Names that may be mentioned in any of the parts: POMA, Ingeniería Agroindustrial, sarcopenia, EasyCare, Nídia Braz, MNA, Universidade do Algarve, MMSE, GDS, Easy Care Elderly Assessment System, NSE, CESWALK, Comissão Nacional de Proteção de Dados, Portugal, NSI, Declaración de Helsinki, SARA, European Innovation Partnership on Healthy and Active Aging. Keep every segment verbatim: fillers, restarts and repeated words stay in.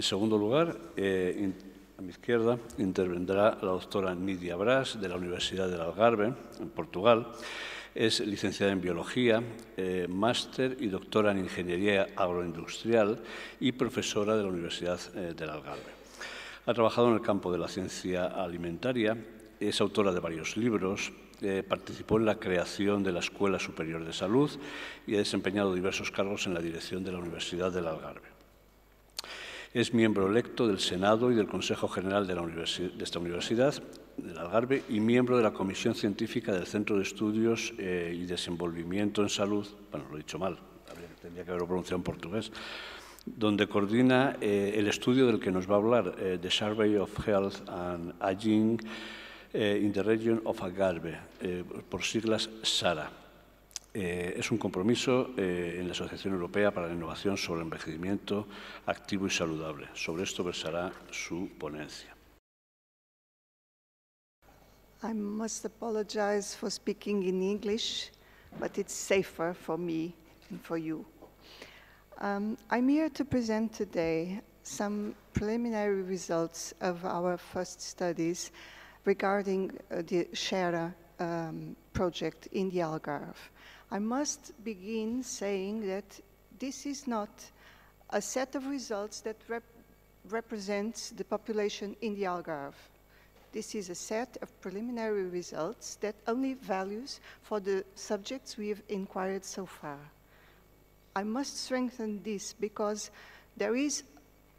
En segundo lugar, eh, in, a mi izquierda, intervendrá la doctora Nídia Braz, de la Universidad del Algarve, en Portugal. Es licenciada en Biología, eh, máster y doctora en Ingeniería Agroindustrial y profesora de la Universidad eh, del Algarve. Ha trabajado en el campo de la ciencia alimentaria, es autora de varios libros, eh, participó en la creación de la Escuela Superior de Salud y ha desempeñado diversos cargos en la dirección de la Universidad del Algarve. Es miembro electo del Senado y del Consejo General de, la universi- de esta universidad, del Algarve, y miembro de la Comisión Científica del Centro de Estudios eh, y Desenvolvimiento en Salud, bueno, lo he dicho mal, tendría que haberlo pronunciado en portugués, donde coordina eh, el estudio del que nos va a hablar, eh, The Survey of Health and Aging eh, in the Region of Algarve, eh, por siglas SARA. Eh, es un compromiso eh, en la Asociación Europea para la Innovación sobre el Envejecimiento Activo y Saludable. Sobre esto versará su ponencia. I must apologize for speaking in English, but it's safer for me and for you. Um, I'm here to present today some preliminary results of our first studies regarding uh, the SARA um, project in the Algarve. I must begin saying that this is not a set of results that rep represents the population in the Algarve. This is a set of preliminary results that only values for the subjects we have inquired so far. I must strengthen this because there is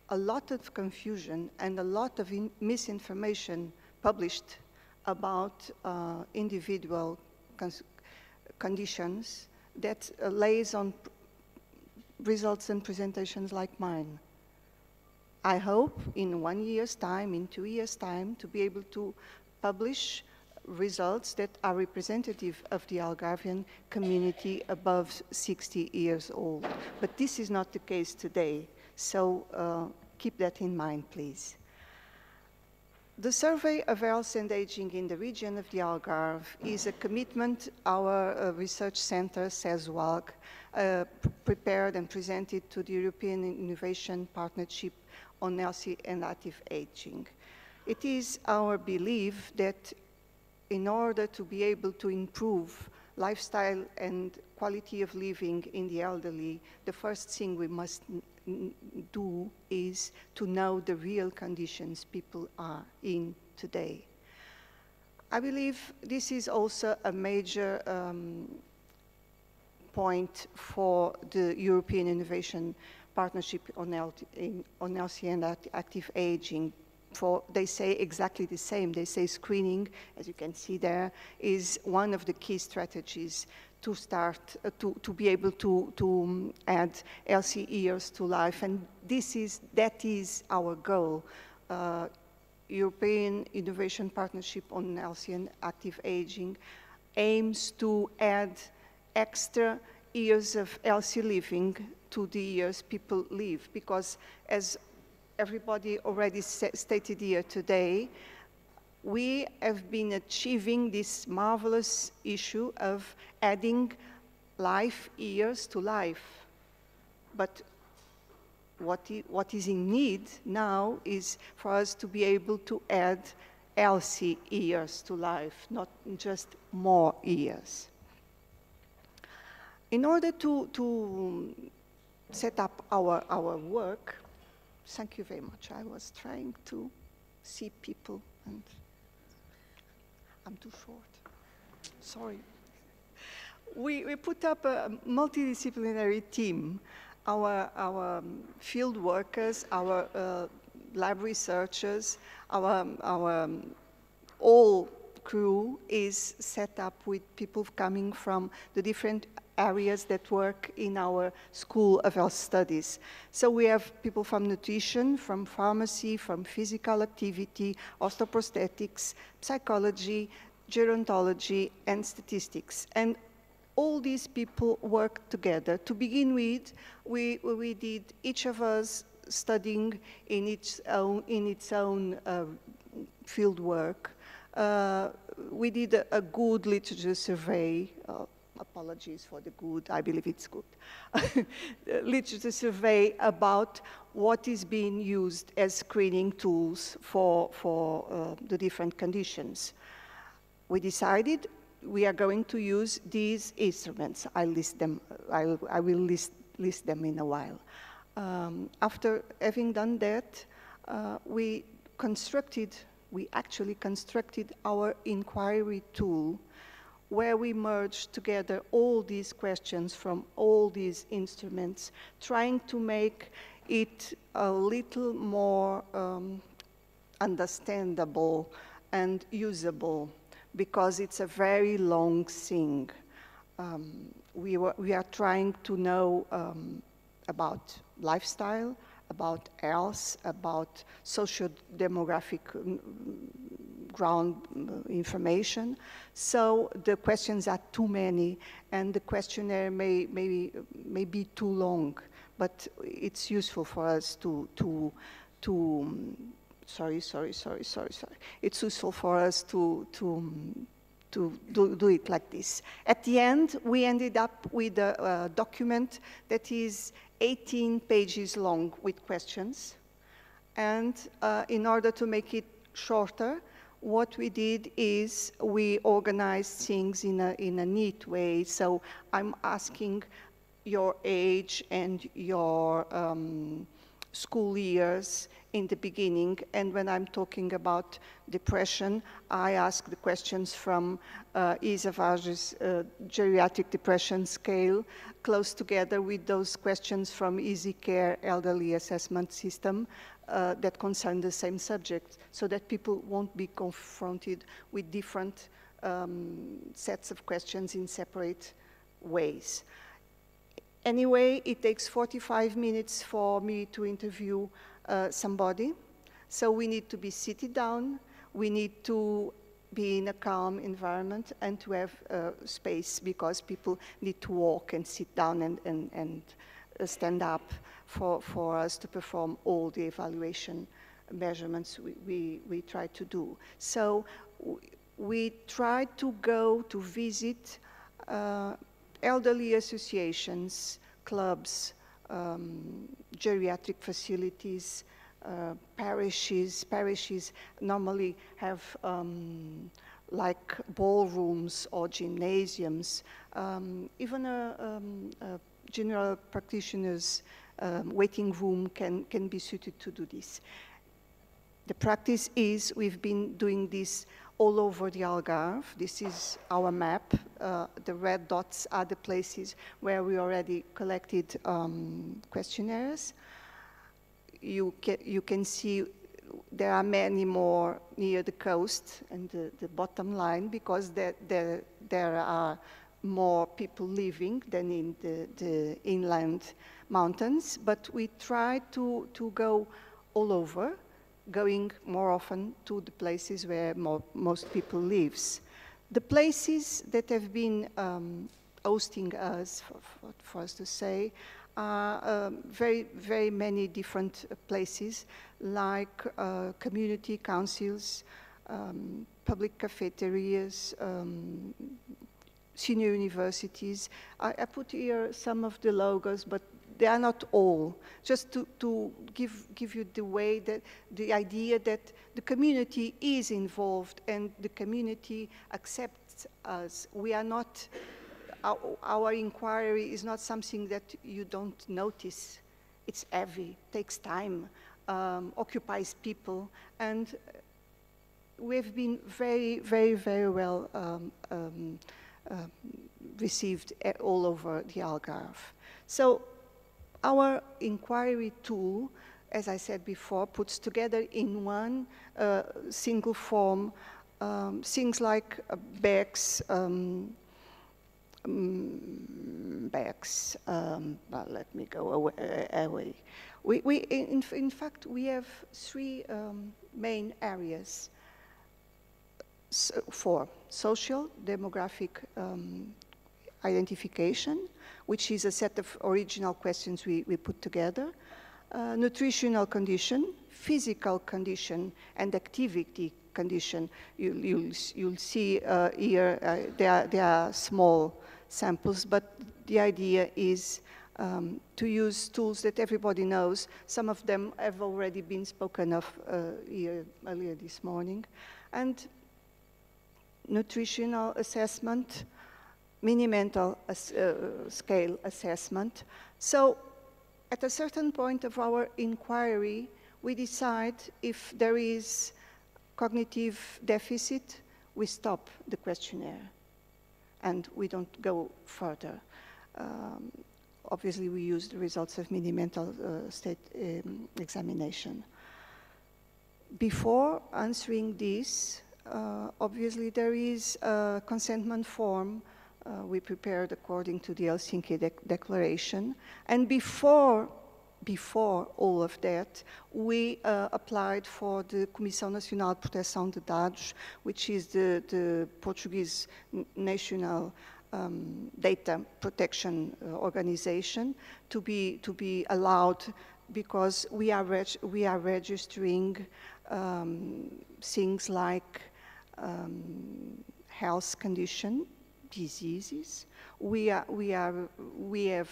a lot of confusion and a lot of in misinformation published about uh, individual conditions that uh, lays on results and presentations like mine. I hope in one year's time, in two years' time, to be able to publish results that are representative of the Algarvian community above sixty years old. But this is not the case today, so uh, keep that in mind, please. The Survey of Health and Aging in the region of the Algarve is a commitment our uh, research center, CESWALK, uh, prepared and presented to the European Innovation Partnership on Healthy and Active Aging. It is our belief that in order to be able to improve lifestyle and quality of living in the elderly, the first thing we must do is to know the real conditions people are in today. I believe this is also a major um, point for the European Innovation Partnership on Healthy and Active Aging. For, they say exactly the same. They say screening, as you can see there, is one of the key strategies to start, uh, to, to be able to, to add healthy years to life. And this is, that is our goal. Uh, European Innovation Partnership on Healthy and Active Aging aims to add extra years of healthy living to the years people live, because as everybody already stated here today, we have been achieving this marvelous issue of adding life years to life. But what, what is in need now is for us to be able to add healthy years to life, not just more years. In order to, to set up our, our work, thank you very much. I was trying to see people, and I'm too short. Sorry. We, we put up a multidisciplinary team. Our, our field workers, our uh, lab researchers, our, our all crew is set up with people coming from the different areas that work in our School of Health Studies. So we have people from nutrition, from pharmacy, from physical activity, osteoprosthetics, psychology, gerontology, and statistics. And all these people work together. To begin with, we, we did each of us studying in its own, in its own uh, field work. Uh, we did a, a good literature survey, uh, apologies for the good, I believe it's good, literature survey about what is being used as screening tools for, for uh, the different conditions. We decided we are going to use these instruments. I list them, I'll, I will list, list them in a while. Um, after having done that, uh, we constructed, we actually constructed our inquiry tool where we merged together all these questions from all these instruments, trying to make it a little more um, understandable and usable, because it's a very long thing. Um, we, were, we are trying to know um, about lifestyle, about health, about socio-demographic ground information. So the questions are too many, and the questionnaire may, may, may be too long, but it's useful for us to, to, to Sorry, sorry, sorry, sorry, sorry. It's useful for us to, to, to do, do it like this. At the end, we ended up with a, a document that is eighteen pages long with questions. And uh, in order to make it shorter, what we did is we organized things in a, in a neat way. So I'm asking your age and your um, school years in the beginning, and when I'm talking about depression, I ask the questions from uh, Isavage's uh, geriatric depression scale, close together with those questions from Easy Care Elderly Assessment System uh, that concern the same subject, so that people won't be confronted with different um, sets of questions in separate ways. Anyway, it takes forty-five minutes for me to interview uh, somebody. So we need to be seated down, we need to be in a calm environment, and to have uh, space, because people need to walk and sit down and, and, and stand up for, for us to perform all the evaluation measurements we, we, we try to do. So we try to go to visit uh, elderly associations, clubs, um, geriatric facilities, uh, parishes. Parishes normally have um, like ballrooms or gymnasiums, um, even a, um, a general practitioner's um, waiting room can, can be suited to do this. The practice is we've been doing this all over the Algarve. This is our map. Uh, the red dots are the places where we already collected um, questionnaires. You can, you can see there are many more near the coast and the, the bottom line, because there, there, there are more people living than in the, the inland mountains. But we try to, to go all over, going more often to the places where more, most people lives. The places that have been um, hosting us, for, for, for us to say, are um, very, very many different places, like uh, community councils, um, public cafeterias, um, senior universities. I, I put here some of the logos, but they are not all, just to, to give, give you the way that, the idea that the community is involved and the community accepts us. We are not, our, our inquiry is not something that you don't notice. It's heavy, takes time, um, occupies people, and we've been very, very, very well um, um, uh, received all over the Algarve. So, our inquiry tool, as I said before, puts together in one uh, single form um, things like uh, bags, um, um, bags. Um, well, let me go away. away. We, we in, in fact, we have three um, main areas so for social, demographic um, identification, which is a set of original questions we, we put together, uh, nutritional condition, physical condition, and activity condition. You, you'll, you'll see uh, here, uh, there, there are small samples, but the idea is um, to use tools that everybody knows. Some of them have already been spoken of uh, here, earlier this morning. And nutritional assessment, mini-mental as, uh, scale assessment. So at a certain point of our inquiry, we decide if there is cognitive deficit, we stop the questionnaire and we don't go further. Um, obviously, we use the results of mini-mental uh, state um, examination. Before answering this, uh, obviously, there is a consentment form uh, we prepared according to the Helsinki de Declaration. And before Before all of that, we uh, applied for the Comissão Nacional de Proteção de Dados, which is the, the Portuguese national um, data protection uh, organization, to be to be allowed, because we are reg we are registering um, things like um, health condition, diseases. We are we are we have.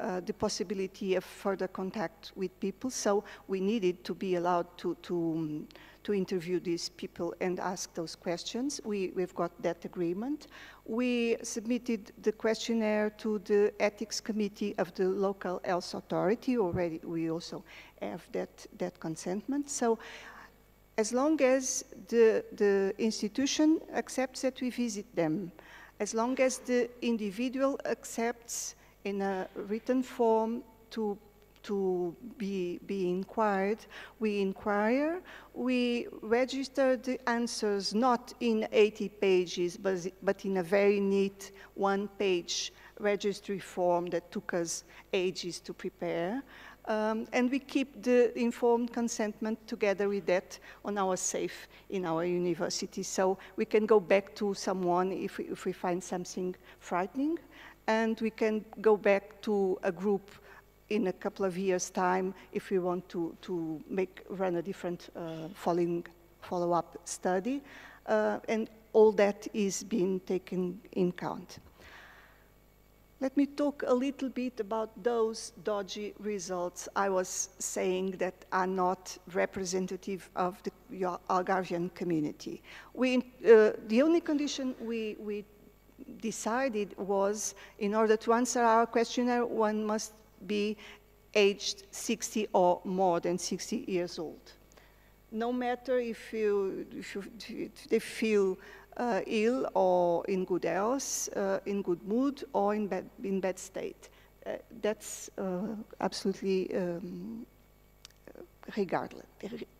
Uh, the possibility of further contact with people, so we needed to be allowed to to, um, to interview these people and ask those questions. We, we've got that agreement. We submitted the questionnaire to the ethics committee of the local health authority. Already we also have that, that consentment. So as long as the, the institution accepts that we visit them, as long as the individual accepts in a written form to, to be, be inquired. We inquire, we register the answers not in eighty pages, but, but in a very neat one-page registry form that took us ages to prepare. Um, and we keep the informed consentment together with that on our safe in our university. So we can go back to someone if we, if we find something frightening. And we can go back to a group in a couple of years' time if we want to, to make, run a different uh, following, follow-up study. Uh, and all that is being taken in count. Let me talk a little bit about those dodgy results I was saying that are not representative of the Algarvian community. We, uh, the only condition we, we decided was, in order to answer our questionnaire, one must be aged sixty or more than sixty years old. No matter if you, if you if they feel uh, ill or in good health, uh, in good mood, or in bad in bad state, uh, that's uh, absolutely um, regardless,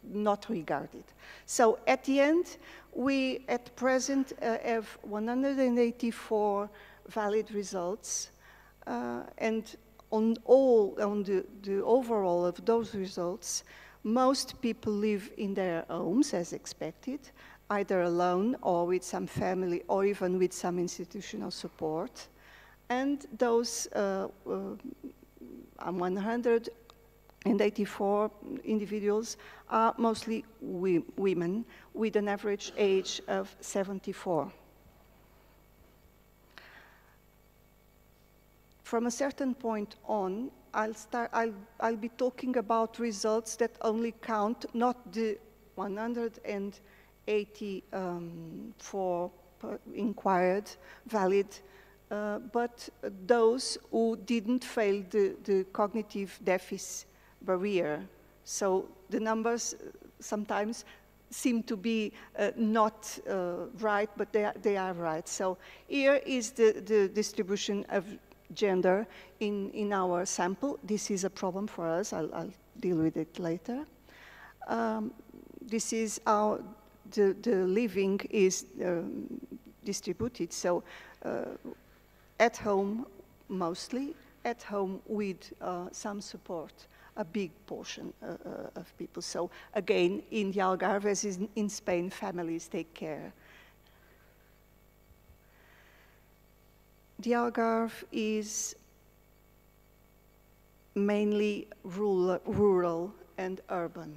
not regarded. So at the end, we at present uh, have one hundred eighty-four valid results, uh, and on all, on the, the overall of those results, most people live in their homes as expected, either alone or with some family or even with some institutional support. And those uh, uh, one hundred eighty-four individuals are mostly we, women with an average age of seventy-four. From a certain point on, I'll, start, I'll, I'll be talking about results that only count not the one hundred eighty-four inquired valid, uh, but those who didn't fail the, the cognitive deficit barrier. So the numbers sometimes seem to be uh, not uh, right, but they are, they are right. So here is the, the distribution of gender in, in our sample. This is a problem for us. I'll, I'll deal with it later. Um, this is how the, the living is um, distributed. So uh, at home, mostly, at home with uh, some support. A big portion uh, uh, of people. So again, in the Algarve, as in, in Spain, families take care. The Algarve is mainly rural, rural and urban.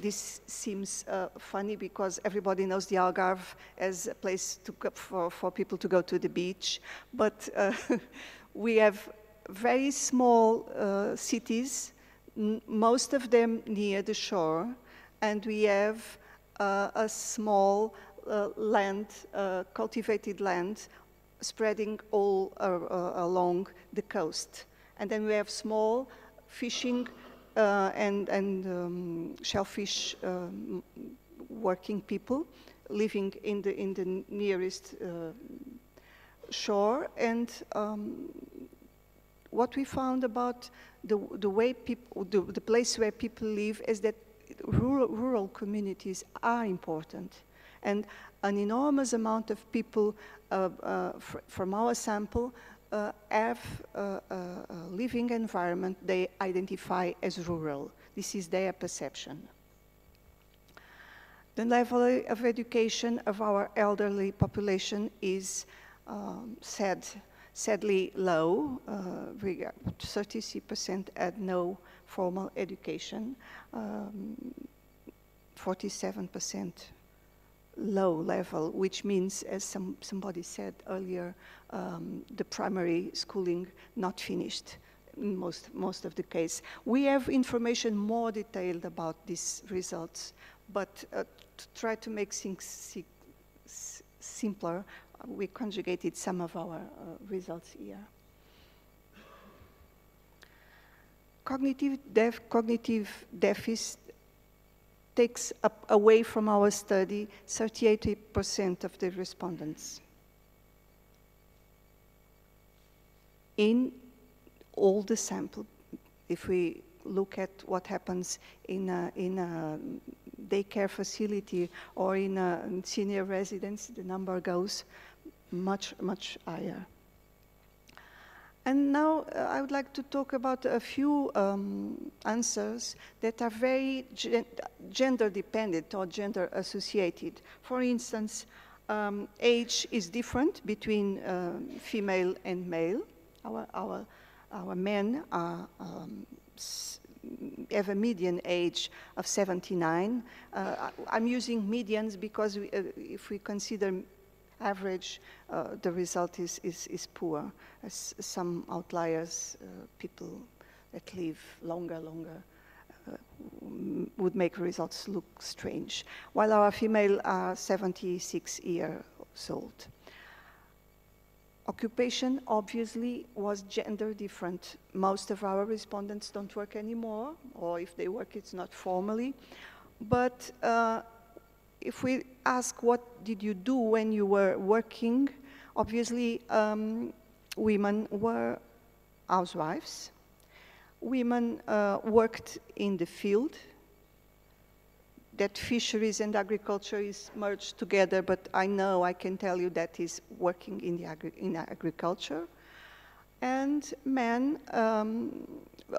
This seems uh, funny because everybody knows the Algarve as a place to go for, for people to go to the beach, but uh, we have very small uh, cities, n most of them near the shore, and we have uh, a small uh, land, uh, cultivated land, spreading all uh, uh, along the coast. And then we have small fishing Uh, and, and um, shellfish um, working people living in the, in the nearest uh, shore. And um, what we found about the, the way people, the, the place where people live is that rural, rural communities are important. And an enormous amount of people uh, uh, fr from our sample Uh, have uh, a, a living environment they identify as rural. This is their perception. The level of education of our elderly population is um, sad, sadly low. thirty-three percent uh, had no formal education, forty-seven percent um, low level, which means, as some, somebody said earlier, um, the primary schooling not finished in most, most of the case. We have information more detailed about these results, but uh, to try to make things simpler, we conjugated some of our uh, results here. Cognitive, def cognitive deficit takes up away from our study thirty-eight percent of the respondents in all the sample. If we look at what happens in a, in a daycare facility or in a senior residence, the number goes much, much higher. And now uh, I would like to talk about a few um, answers that are very gen gender-dependent or gender-associated. For instance, um, age is different between um, female and male. Our, our, our men are, um, have a median age of seventy-nine. Uh, I'm using medians because we, uh, if we consider average, uh, the result is, is, is poor. As some outliers, uh, people that live longer, longer, uh, would make results look strange. While our female are seventy-six years old. Occupation, obviously, was gender different. Most of our respondents don't work anymore, or if they work, it's not formally. But uh, if we ask what did you do when you were working, obviously um, women were housewives, women uh, worked in the field, that fisheries and agriculture is merged together, but I know I can tell you that is working in, the agri in agriculture. And men, um,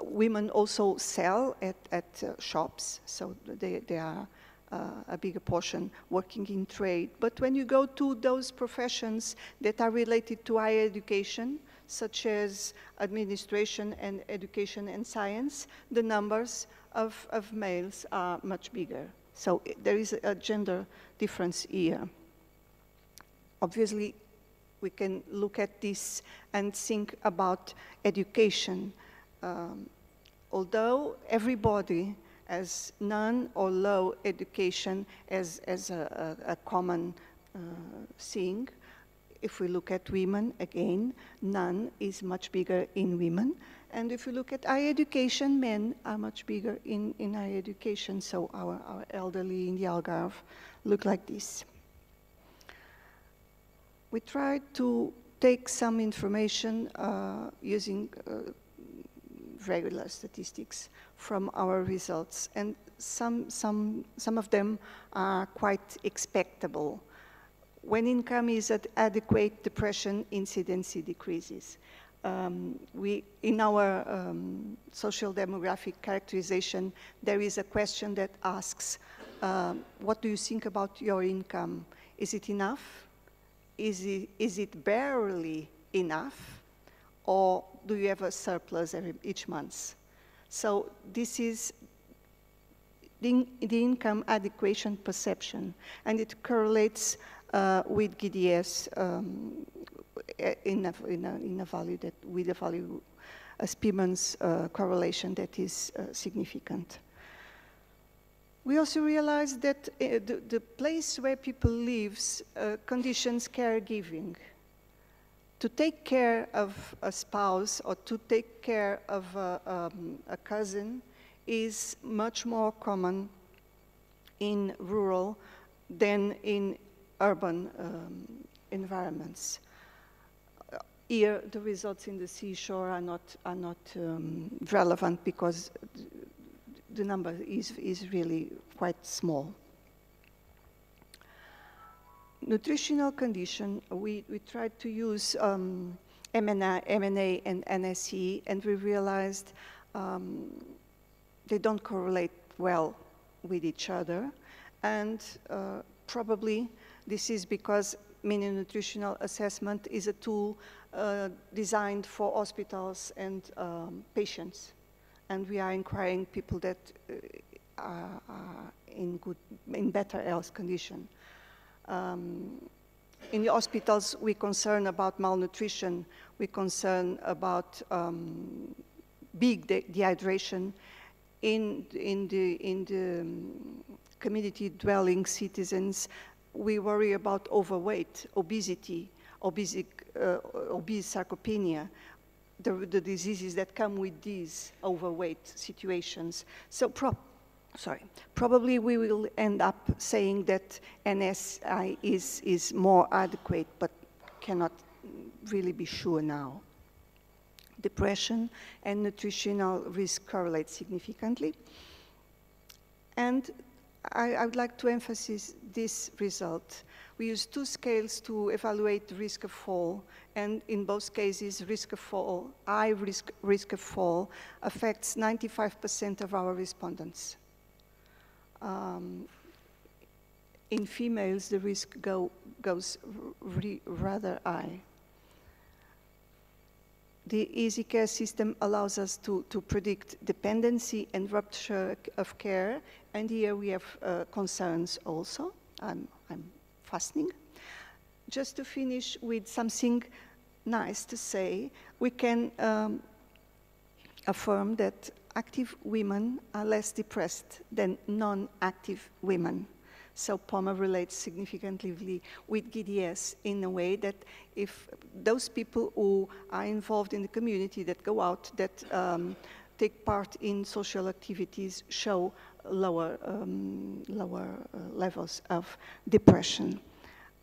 women also sell at, at uh, shops, so they, they are Uh, a bigger portion working in trade. But when you go to those professions that are related to higher education, such as administration and education and science, the numbers of, of males are much bigger. So it, there is a gender difference here. Obviously, we can look at this and think about education. Um, although everybody as none or low education as, as a, a, a common uh, thing. If we look at women, again, none is much bigger in women. And if we look at higher education, men are much bigger in, in higher education. So our, our elderly in the Algarve look like this. We tried to take some information uh, using uh, regular statistics from our results, and some, some, some of them are quite expectable. When income is at adequate, depression incidency decreases. Um, we, in our um, social demographic characterization, there is a question that asks, uh, what do you think about your income? Is it enough? Is it, is it barely enough? Or do you have a surplus every, each month? So this is the, the income adequation perception, and it correlates uh, with G D S um, in, a, in, a, in a value that with a value a Spearman's uh, correlation that is uh, significant. We also realize that uh, the, the place where people live uh, conditions caregiving. To take care of a spouse or to take care of a, um, a cousin is much more common in rural than in urban um, environments. Here, the results in the seashore are not, are not um, relevant because the number is, is really quite small. Nutritional condition, we, we tried to use um, M N A and N S E, and we realized um, they don't correlate well with each other. And uh, probably this is because mini nutritional assessment is a tool uh, designed for hospitals and um, patients. And we are inquiring people that uh, are, are in, good, in better health condition. Um, in the hospitals, we concern about malnutrition, we concern about um, big de dehydration. In, in the, in the um, community-dwelling citizens, we worry about overweight, obesity, obesic, uh, obese sarcopenia, the, the diseases that come with these overweight situations. So pro Sorry, probably we will end up saying that N S I is, is more adequate, but cannot really be sure now. Depression and nutritional risk correlate significantly. And I, I would like to emphasize this result. We use two scales to evaluate the risk of fall, and in both cases, risk of fall, high risk, risk of fall, affects ninety-five percent of our respondents. Um, in females, the risk go, goes re, rather high. The Easy Care system allows us to, to predict dependency and rupture of care, and here we have uh, concerns also. I'm, I'm fastening. Just to finish with something nice to say, we can um, affirm that active women are less depressed than non-active women. So POMA relates significantly with G D S in a way that if those people who are involved in the community, that go out, that um, take part in social activities, show lower, um, lower uh, levels of depression.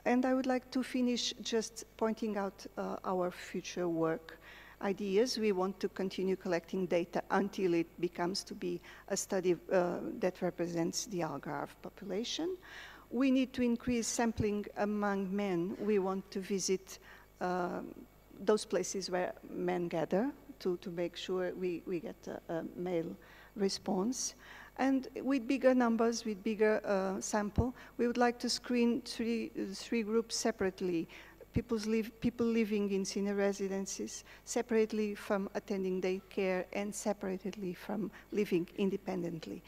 And I would like to finish just pointing out uh, our future work. Ideas. We want to continue collecting data until it becomes to be a study uh, that represents the Algarve population. We need to increase sampling among men. We want to visit uh, those places where men gather to, to make sure we, we get a, a male response. And with bigger numbers, with bigger uh, sample, we would like to screen three, three groups separately. People's live, people living in senior residences, separately from attending daycare, and separately from living independently,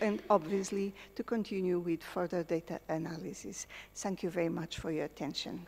and obviously to continue with further data analysis. Thank you very much for your attention.